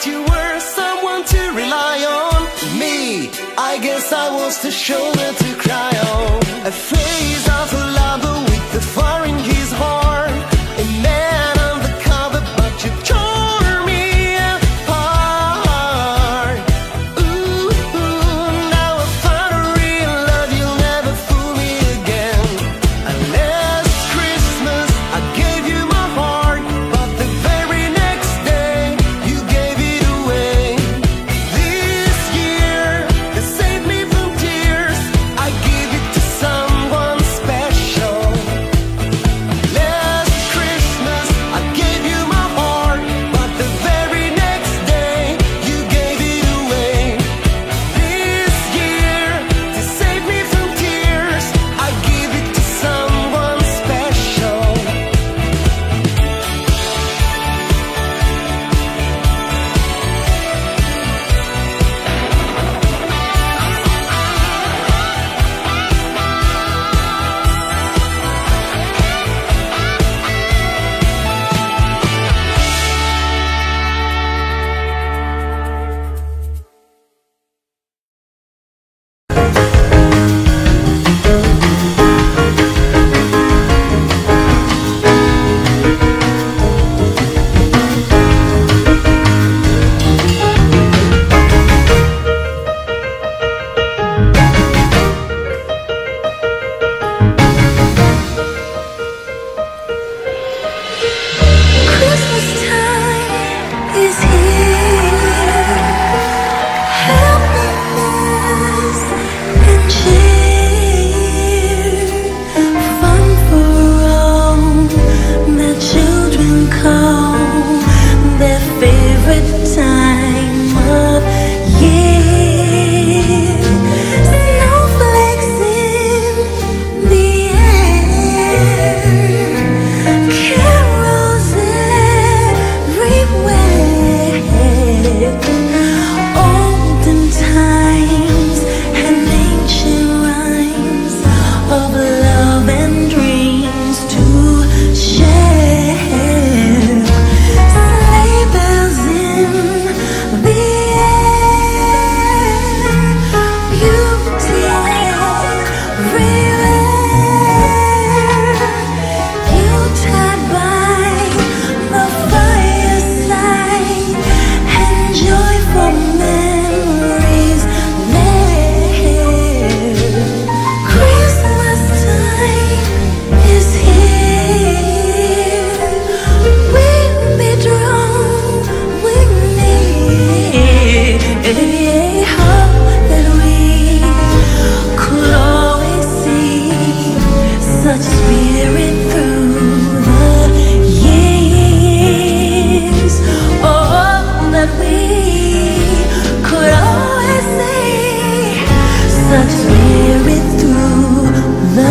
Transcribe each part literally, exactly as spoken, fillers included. thought you were someone to rely on. Me, I guess I was the shoulder to cry on. A face of a lover with the fire in his heart, a man on the cover, but you tore me apart. Ooh, now I found a real love, you'll never fool me again. And last Christmas I gave you my heart, but the very next day you gave it away. This year it saved me from tears, I give it to someone special. Last Christmas I gave you my heart, but the very next day you gave it away. This year to save me from tears, I give it to someone special. Christmas time is here. Happiness and cheer, fun for all the children call their favorite time of year. Snowflakes in the air, carols everywhere. Olden times and ancient rhymes of love and dreams to share. Sleigh bells in the air, beauty everywhere. Yuletide by the fireside and joyful memories there. Christmas time is here. We'll be drawn, we need a hope that we could always see such spirit through the years. Oh, that we could always see such spirit through the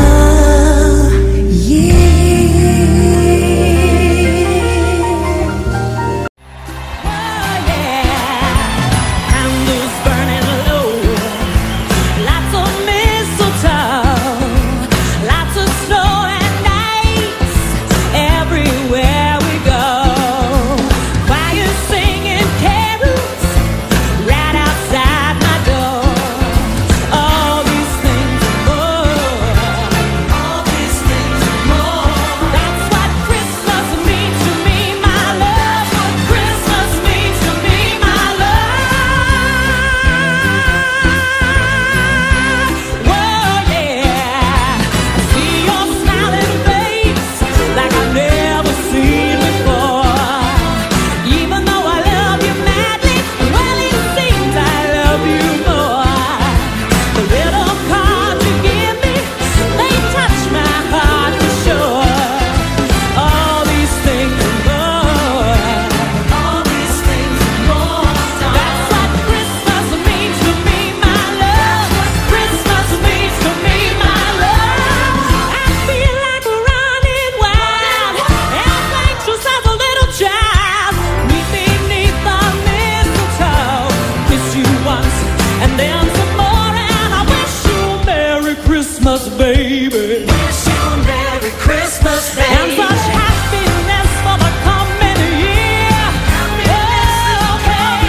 years. Candles burning low, lots of mistletoe, lots of snow and ice everywhere we go. Choirs singing carols right outside my door. All these things and more, all these things and more. That's what Christmas means to me, my love. What Christmas means to me, my love. Whoa, yeah. I see your smiling face like I've never seen before. Even though I love you madly, well, it seems I love you more. The little cards you give me, they touch my heart for sure. All these things and more, all these things and more. That's what Christmas means to me, my love. What Christmas means to me, my love. I feel like running wild, as anxious as a little child. Meet me beneath the mistletoe, kiss you once and then some more, and I wish you a Merry Christmas, baby. Wish you a Merry Christmas, And baby. such happiness for the coming year. Happiness for the coming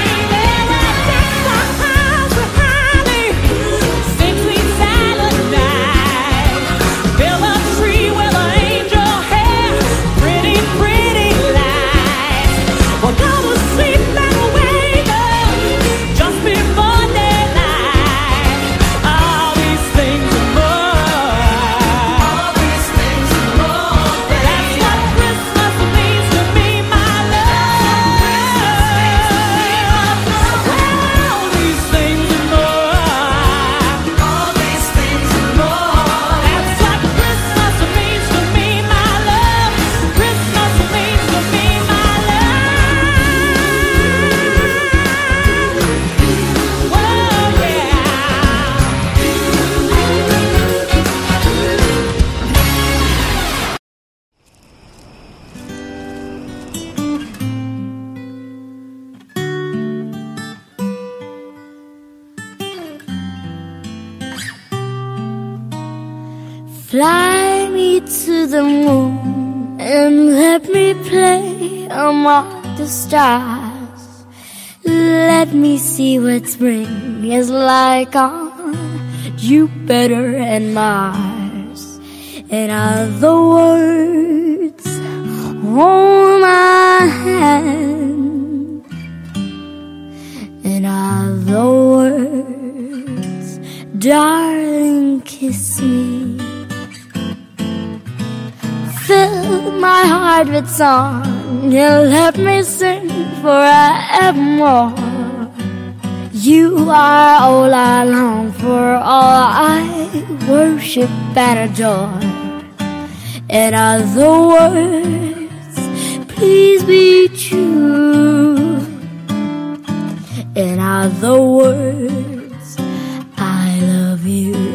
Fly me to the moon and let me play among the stars. Let me see what spring is like on Jupiter and Mars. In other words, hold my hand. In other words, darling, kiss me. Fill my heart with song and let me sing forevermore. You are all I long for, all I worship and adore. In other words, please be true. In other words, I love you.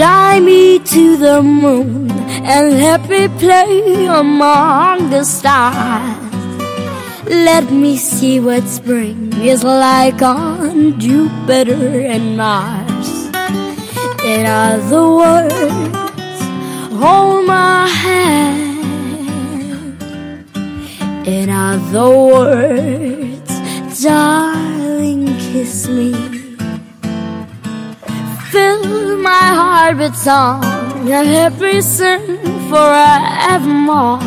Fly me to the moon and let me play among the stars. Let me see what spring is like on Jupiter and Mars. In other words, hold my hand. In other words, darling, kiss me. Fill my heart with song and let me sing forevermore.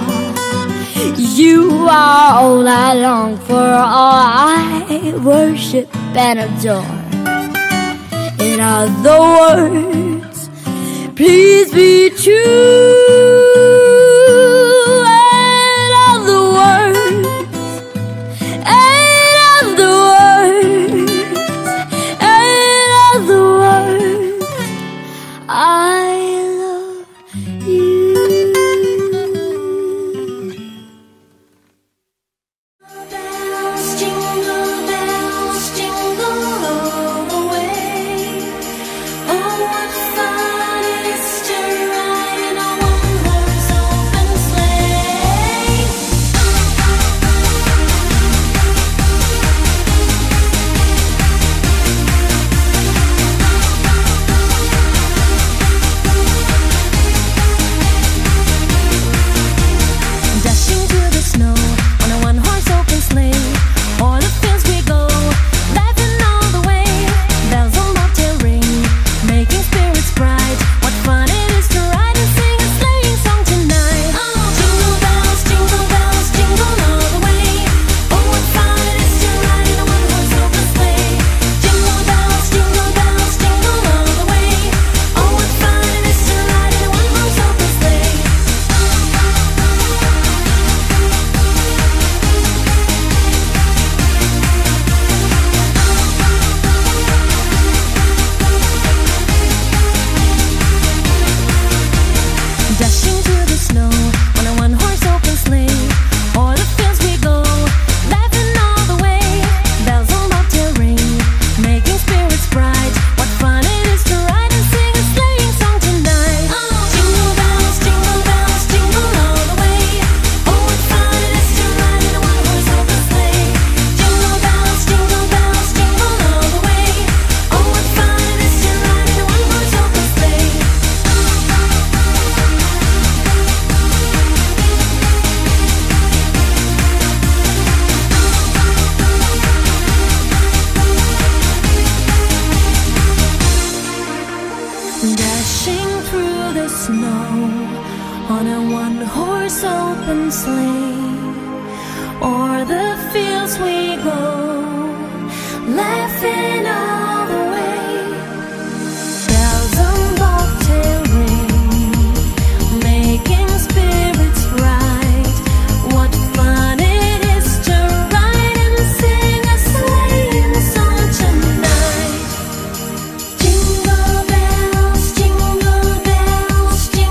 You are all I long for, all I worship and adore. In other words, please be true. In other words, in other words, in other words, I love you. Jingle bells, jingle bells, jingle all the way. Oh, what fun it is to ride in a one-horse open sleigh. Dashing through the snow on a one-horse open sleigh. All the fields we go, laughing all the way. Bells on bobtail ring, making spirits bright. What fun it is to ride and sing a sleighing song tonight. Jingle bells, jingle bells, jingle all the way. Oh, what fun it is to ride in a one-horse open sleigh. Jingle bells, jingle bells, jingle all the way. Oh, what fun it is to ride in a one-horse open sleigh. Dashing through the snow on a one-horse open sleigh. All the fields we go, laughing all the way. Bells on bobtail ring, making spirits bright. What fun it is to ride and sing a sleighing song tonight. Jingle bells, jingle bells, jingle all the way. Oh, what fun it is to ride in a one-horse open sleigh. Jingle bells, jingle bells, jingle all the way. Oh, what fun it is to ride in a one-horse open sleigh. Dashing through the snow on a one-horse open sleigh. O'er the fields we go, laughing all the way. Bells on bobtail ring, making spirits bright. What fun it is to ride and sing a sleighing song tonight. Jingle bells, jingle bells, jingle.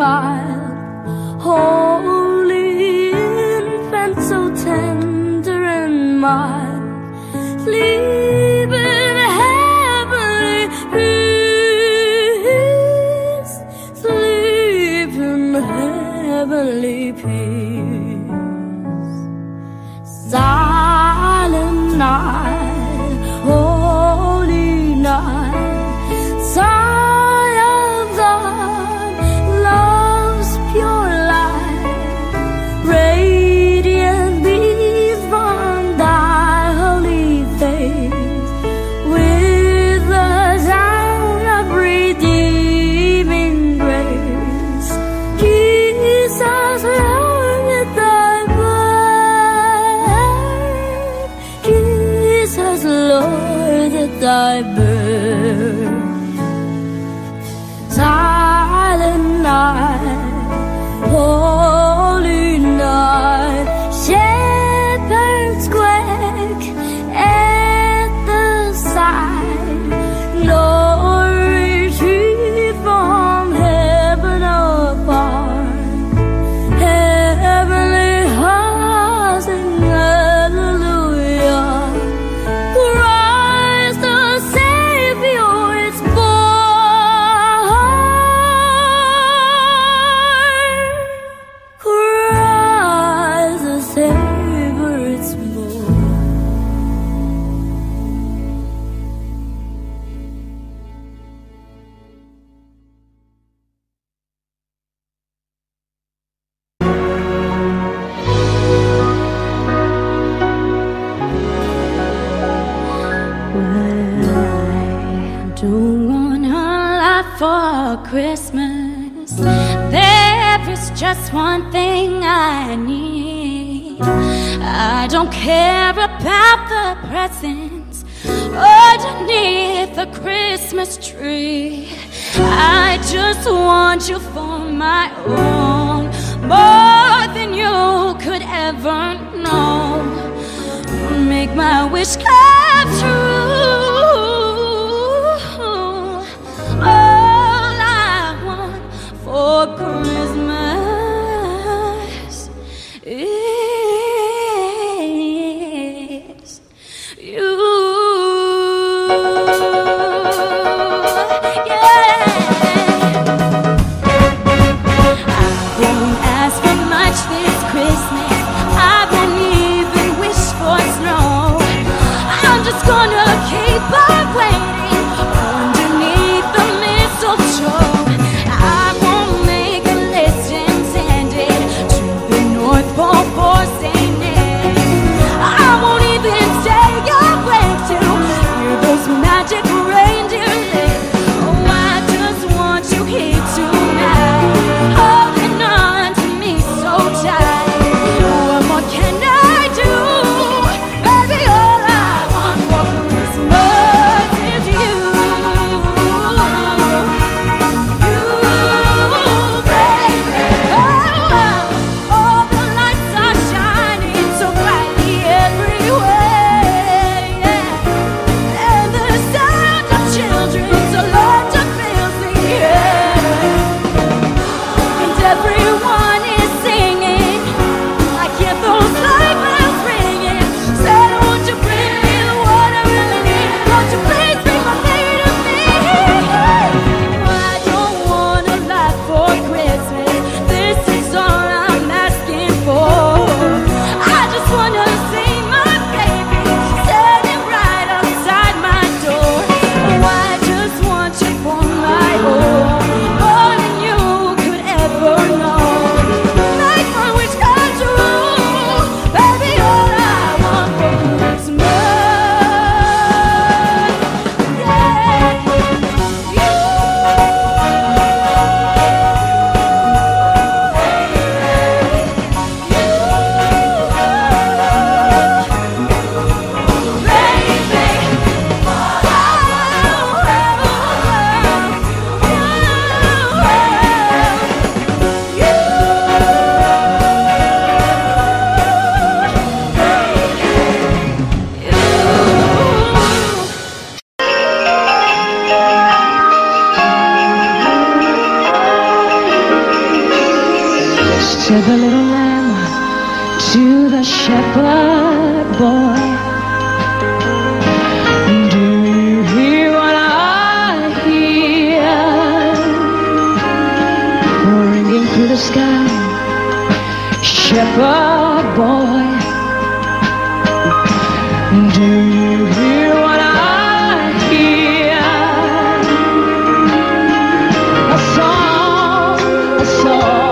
child, holy infant, so tender and mild, sleep in heavenly peace, sleep in heavenly peace. Silent night, holy night, silent thy birth. Silent night, holy night, shepherds quake at the sight, no retreat from heaven above, heavenly hosts sing hallelujah. Christmas, there is just one thing I need. I don't care about the presents underneath the Christmas tree. I just want you for my own, more than you could ever know. Make my wish come true. For Christmas is you. Yeah. I won't ask for much this Christmas. I won't even wish for snow. I'm just gonna keep To the little lamb, to the shepherd boy, do you hear what I hear? Ringing through the sky, shepherd boy, do you hear what I hear? A song, a song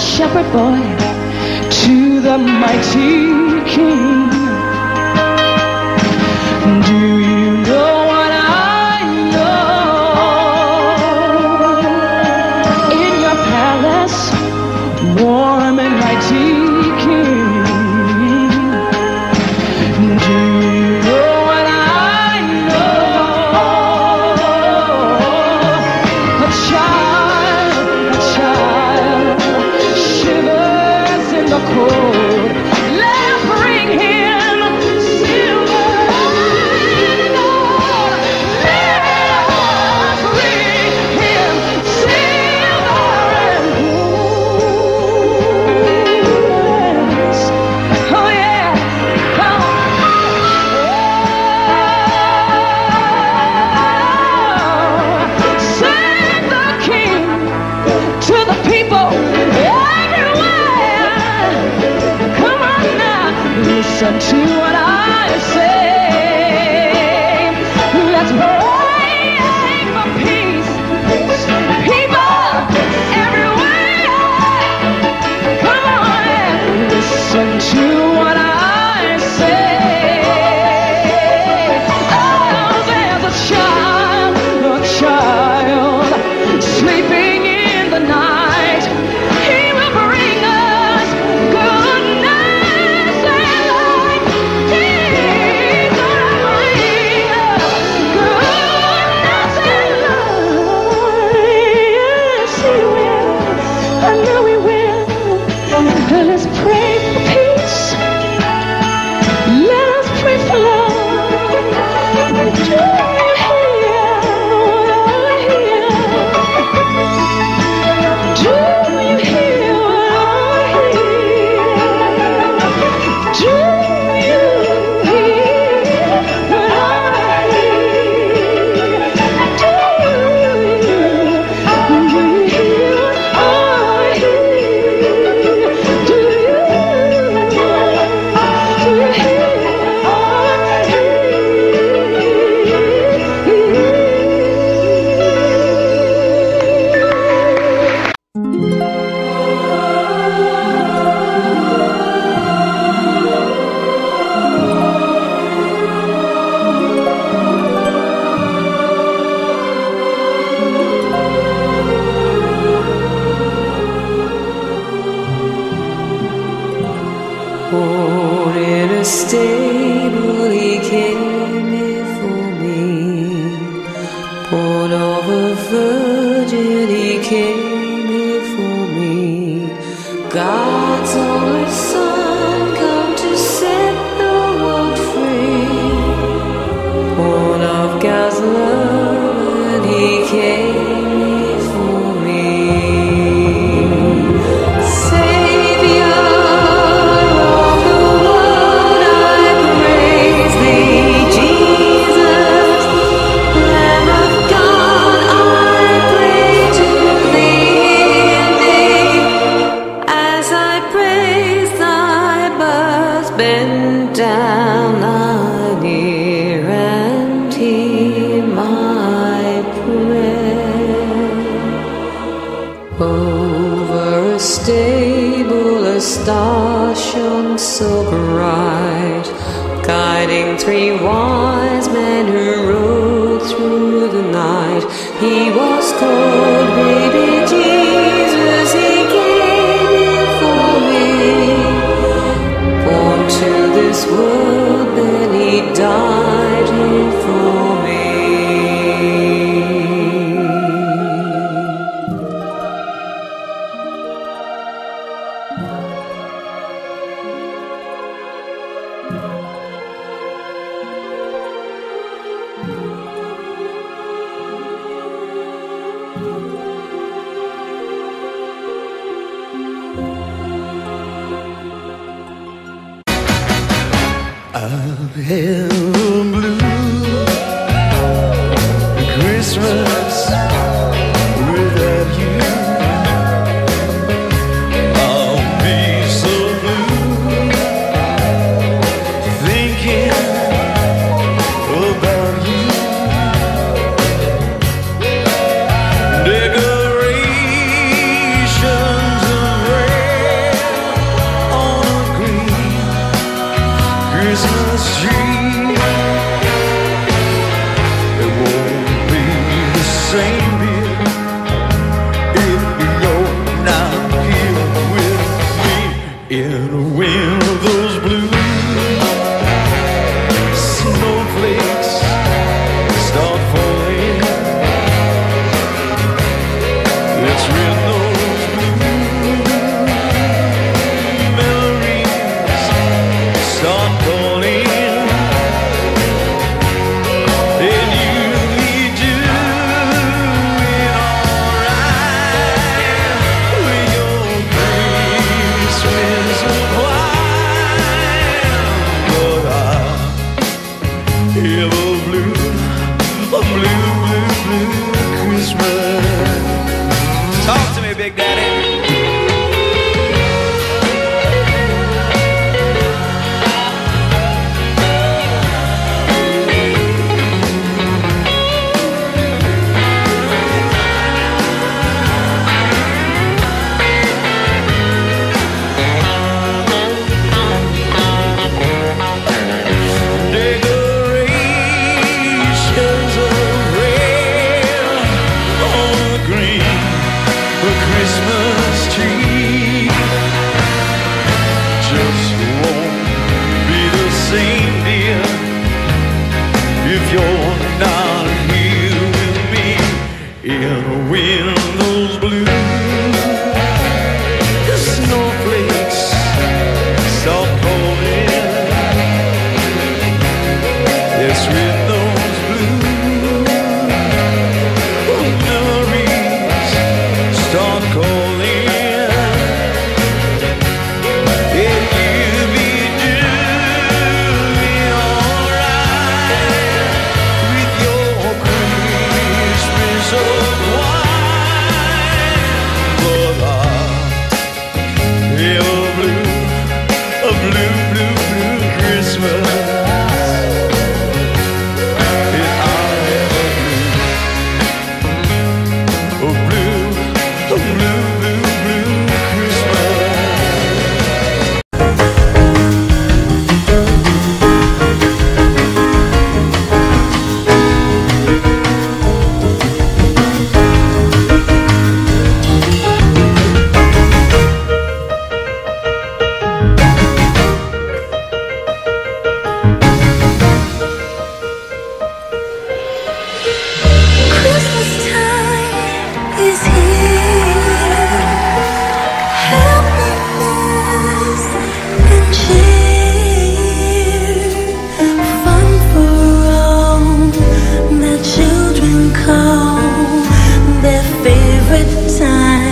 shepherd boy to the mighty king. Do you know what I know? In your palace, warm and mighty king. Do you know what I know? A child, a child shivers in the cold. Let us bring him silver and gold. Let us bring him silver and gold. Oh yeah, come on. Oh, send the king to the people everywhere. Come on now, listen to what I say. Let's pray for peace, people everywhere. Come on and listen to what I say. Oh, there's a child, a child sleeping in the night. He will bring us goodness and light. He will bring us goodness and light. Yes, he will. I know he will. Well, let's pray for peace. Let us pray for love. Do you hear what I hear? Do you hear what I hear? Do you hear what I hear? Do you hear what I hear? Do you? Do you hear what I hear? Born in a stable, he came here for me. Born of a virgin, he came here for me. God's only son, come to set the world free. Born of God's love, and he came here for me. Savior of the world, I praise thee. Jesus, Lamb of God, I pray to thee, hear me. As I praise thy birth, bend down thine ear and hear my prayer. Over a stable a star shone so bright, guiding three wise men who rode through the night. He was called baby Jesus, he came here for me. Born to this world, then he died here for me. I've had blue Christmas without you. I'll be so blue thinking about you. Decorations of red on green Christmas tree. It won't be the same, dear, if you're not here with me. In the wind of those blue snowflakes start falling. It's written on those blue memories start calling. Blue, a blue, blue, blue, blue Christmas. Talk to me, Big Daddy. Christmas tree just won't be the same, dear, if you're not here with me. In the wind, those blue snowflakes start falling. It's written those blue Christmas time.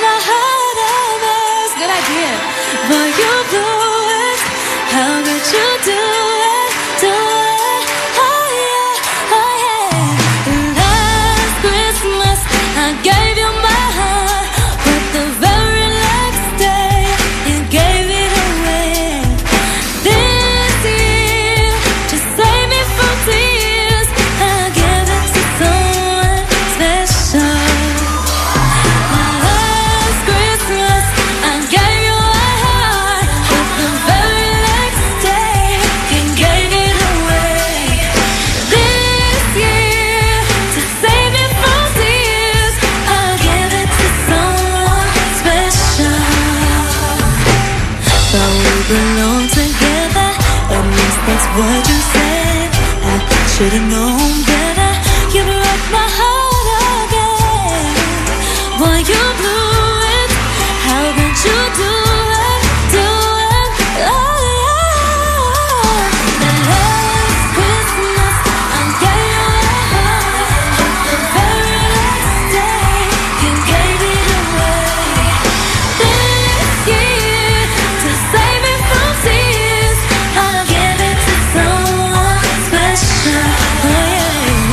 my heart almost. Good idea. But you blew it. How did you do it? Do it. Oh yeah, oh yeah. Last Christmas I gave you my heart, but the very next day you gave it away. This year, just save me from tears. I'll give it to someone special. Belong together, at least that's what you said. I should've known better. You broke my heart again. Boy, you blew it. How did you do it? Do it? Oh yeah. The last Christmas I gave you my heart, but the very last day you gave it away. This year, to save me. You leave Christmas morning.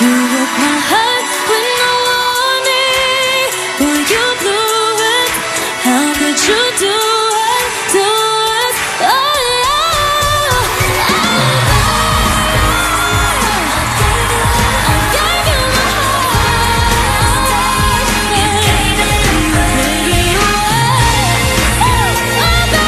You broke my heart with no warning. Boy, you blew it. How could you do it? Do it? Oh yeah. I gave you my heart. I gave you my heart. You gave it away. Oh baby. Oh baby.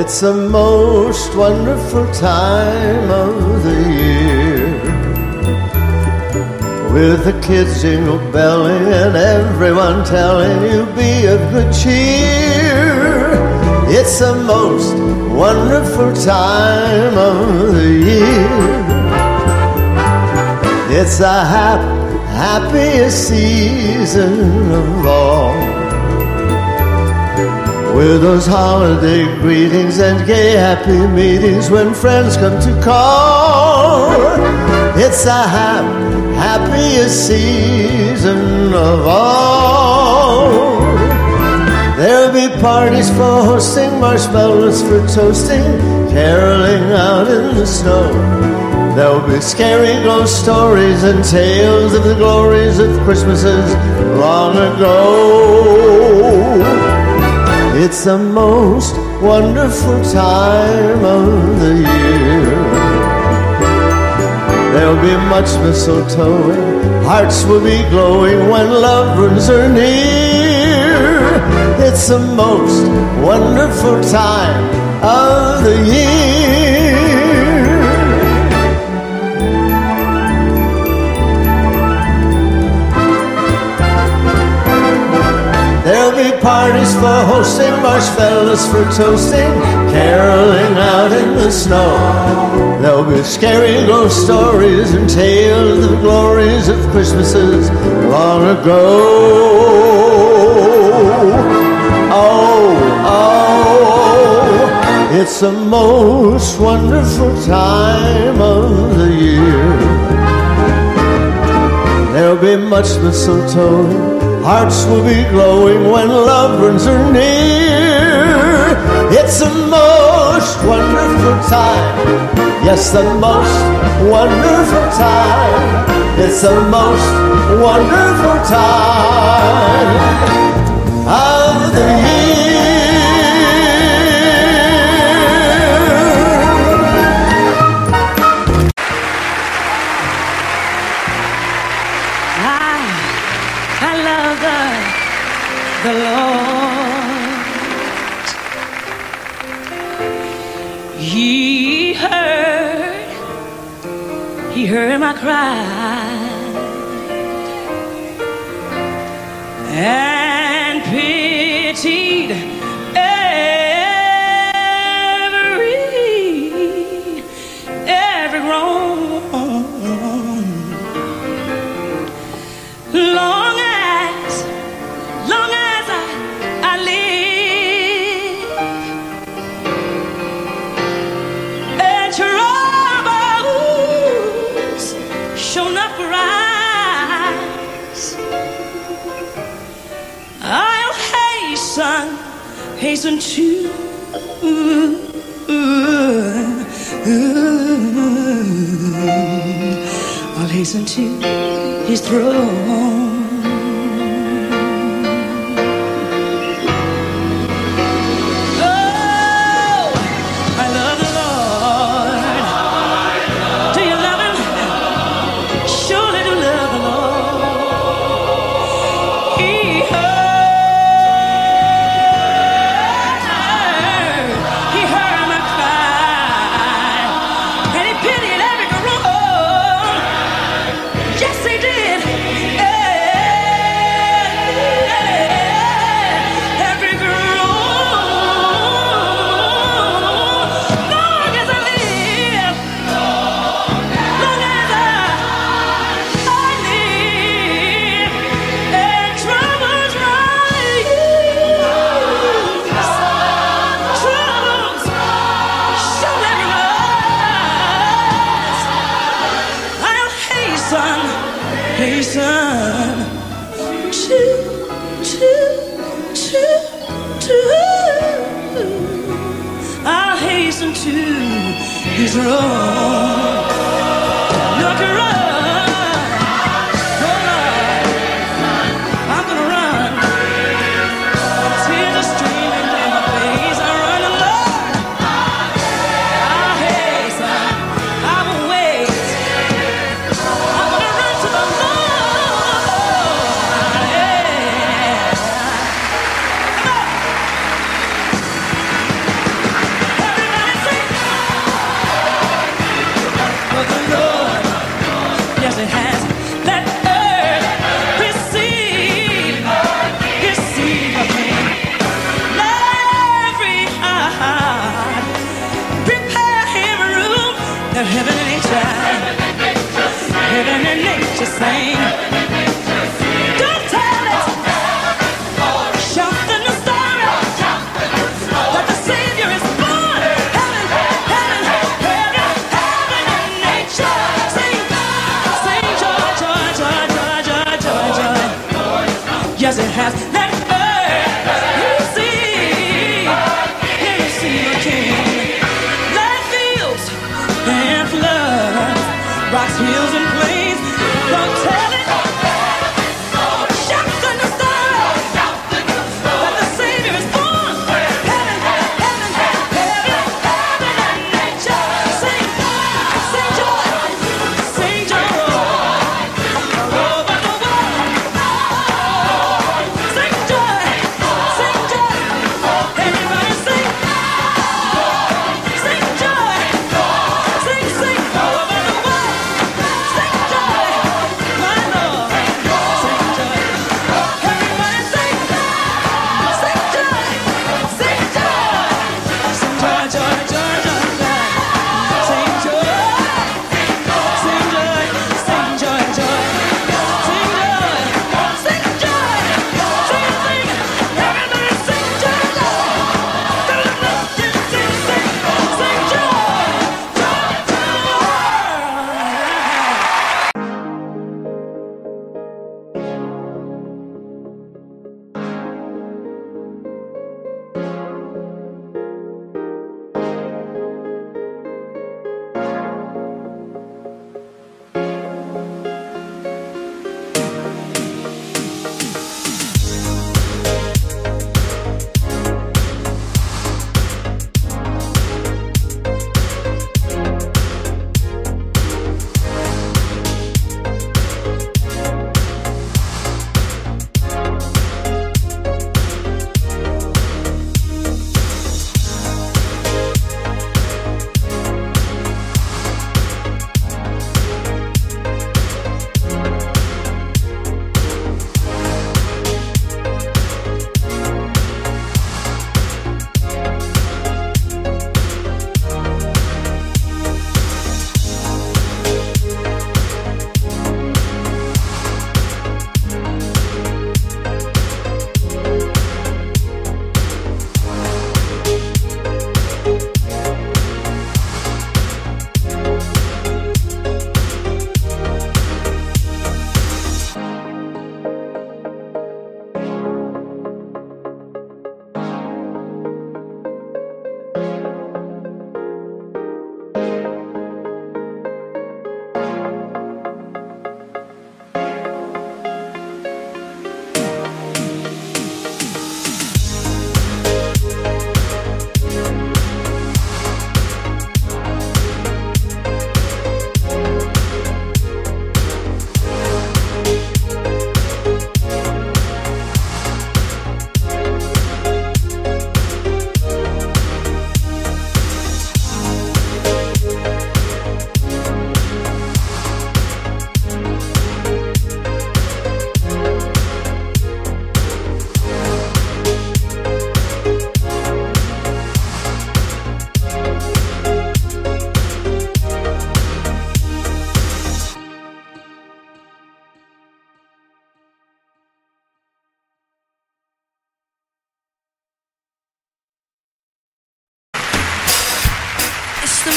It's the most wonderful time of the year, with the kids jingle belling and everyone telling you be of good cheer. It's the most wonderful time of the year. It's the hap happiest season of all, with those holiday greetings and gay happy meetings when friends come to call. It's the hap happiest season of all. There'll be parties for hosting, marshmallows for toasting, caroling out in the snow. There'll be scary ghost stories and tales of the glories of Christmases long ago. It's the most wonderful time of the year. There'll be much mistletoe, hearts will be glowing when lovers are near. It's the most wonderful time of the year. There'll be parties for hosting, marshmallows for toasting, caroling out in the snow. There'll be scary ghost stories and tales of the glories of Christmases long ago. Oh, oh, it's the most wonderful time of the year. There'll be much mistletoe, Hearts will be glowing when lovers are near. It's a most wonderful time. Yes, the most wonderful time. It's the most wonderful time of the year. I, I love the, the Lord. He heard, he heard my cry. And pitied every, every wrong. Long as, long as I, I live, and troubles shown up for us. Son, hasten to I'll hasten to his throne. Oh, I love the Lord. Do you love him? Surely do love the Lord. He heard. To his roar. Look around.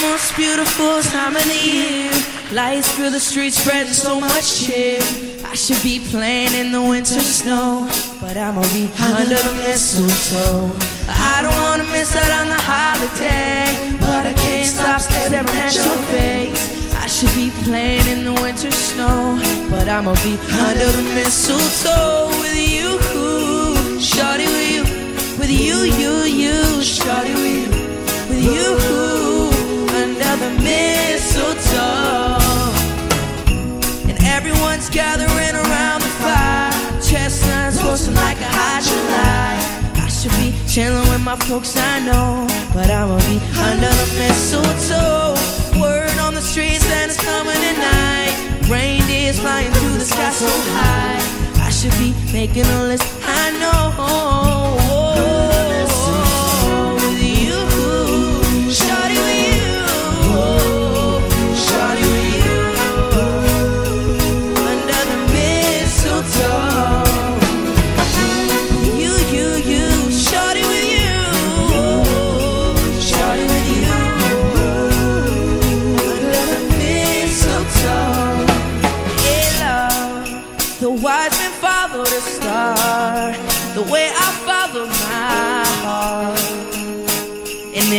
most beautiful time of the year. Lights through the streets spreading so much cheer. I should be playing in the winter snow, but I'ma be under the mistletoe. I don't wanna miss out on the holiday, but I can't stop staring at your face. I should be playing in the winter snow, but I'ma be under the mistletoe with you, shawty with you, with you, you, you, shawty with you, with you, under the mistletoe. Everyone's gathering around the fire, chestnuts roasting like a hot July. I should be chilling with my folks I know, but I'ma be under the mistletoe. Word on the streets that it's coming at night, reindeers flying through the sky so high. I should be making a list, I know.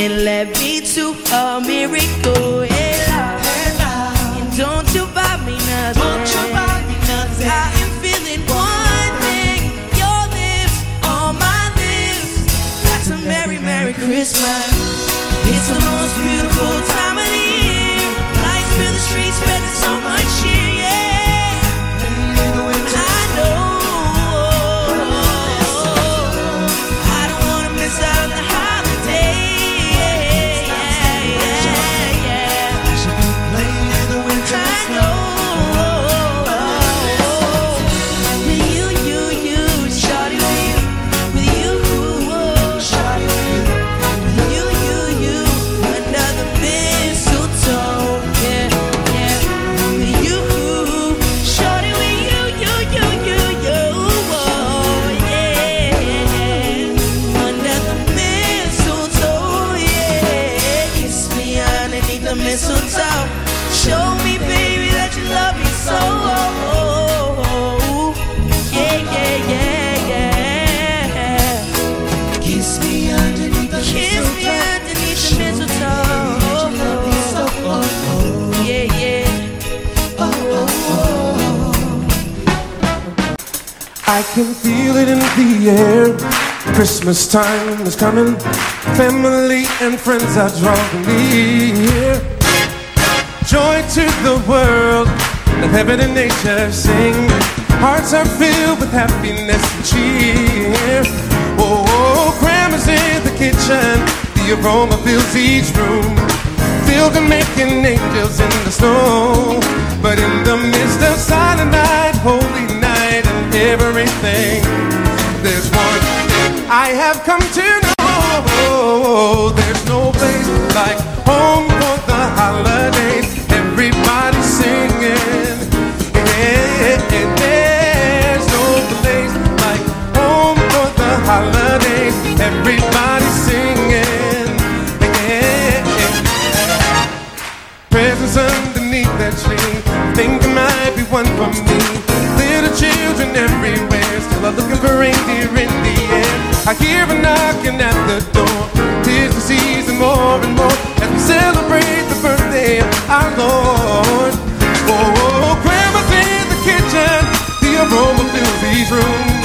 It led me to a miracle, yeah, love. And don't you buy me nothing, don't you buy me nothing. I am feeling one thing, your lips on my lips. That's a merry, merry Christmas. It's the most beautiful time of the year. Lights through the streets, spending so much cheer, yeah. I know I don't wanna miss out on the holiday. I can feel it in the air. Christmas time is coming. Family and friends are drawing near. Joy to the world, let heaven and nature sing. Hearts are filled with happiness and cheer. Oh, oh, grandma's in the kitchen. The aroma fills each room. Filled with making angels in the snow. But in the midst of silent night, holy night, and everything, there's one thing I have come to know. There's no place like home for the holidays. Everybody's singing. And there's no place like home for the holidays. Everybody's singing. Presents underneath that tree. Think there might be one for me. Little children everywhere still are looking for reindeer in the air. I hear a knocking at the door. Tis the season more and more as we celebrate the birthday of our Lord. Oh, oh, grandma's in the kitchen. The aroma fills these rooms.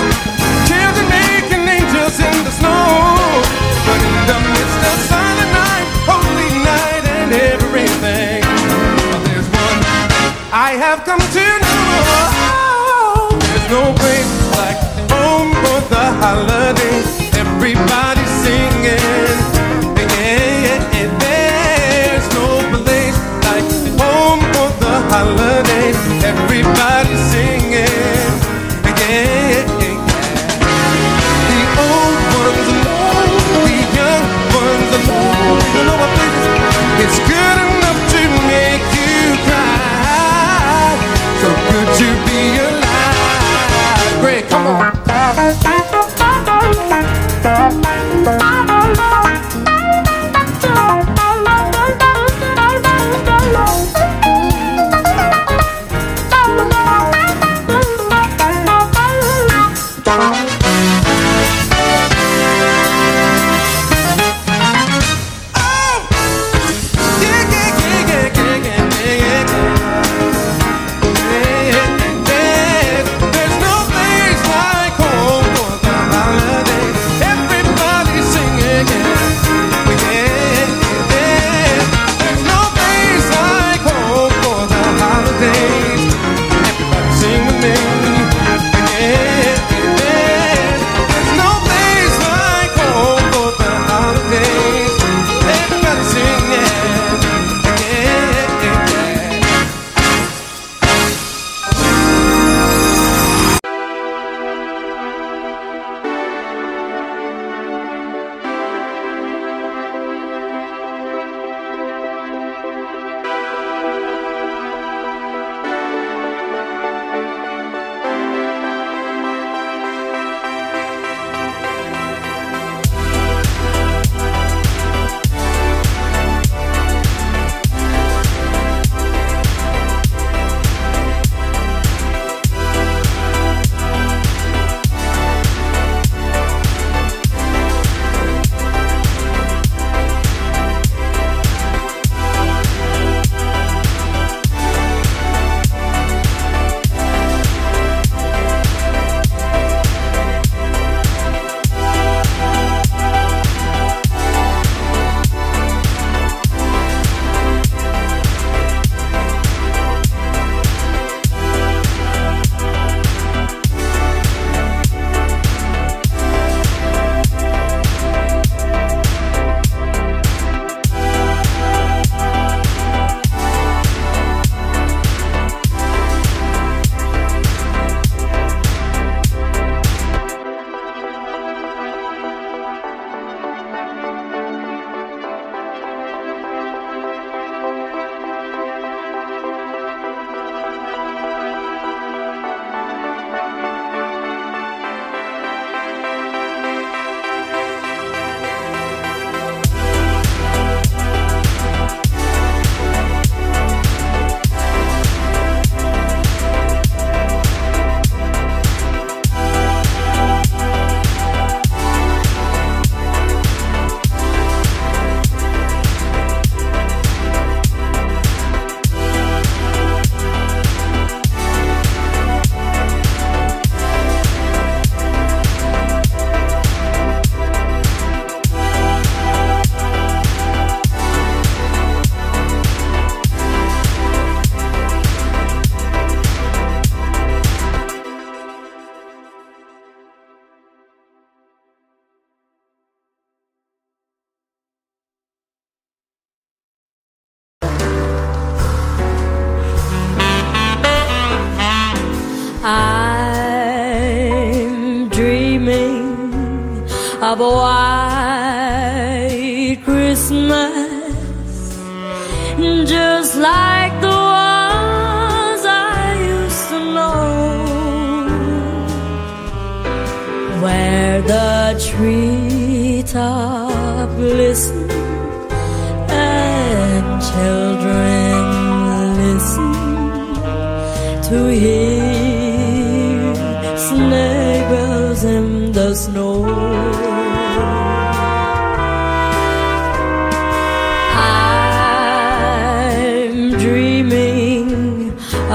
Children making angels in the snow. But in the midst of silent night, holy night, and everything, I have come to know. There's no place like home for the holidays. Everybody's singing. There's no place like home for the holidays. Everybody's singing. of a white Christmas, just like the ones I used to know, where the treetop glistens and children listen to hear sleigh bells in the snow.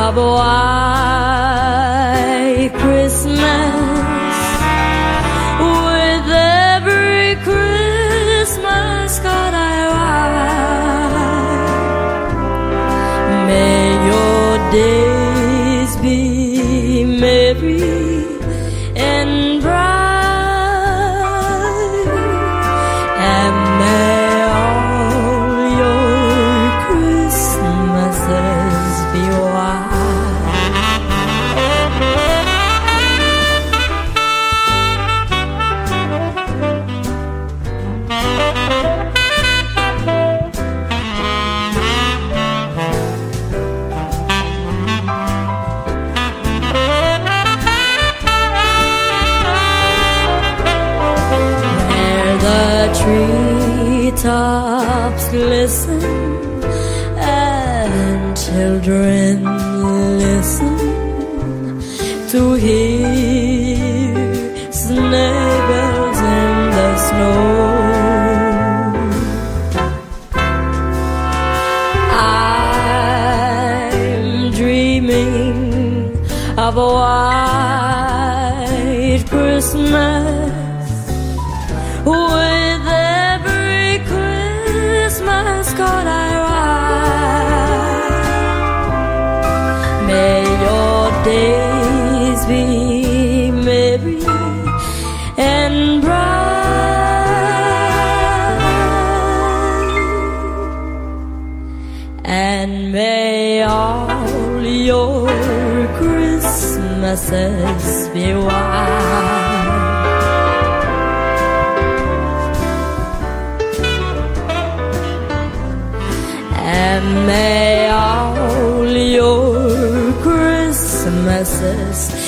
Of a white Christmas, with every Christmas card I write, may your days be merry and bright, and may all your Christmases be white. Treetops glisten and children listen to hear sleigh bells in the snow. I'm dreaming of a white Christmas, with every Christmas card I write, may your days be merry and bright, and may all your Christmases be white. And may all your Christmases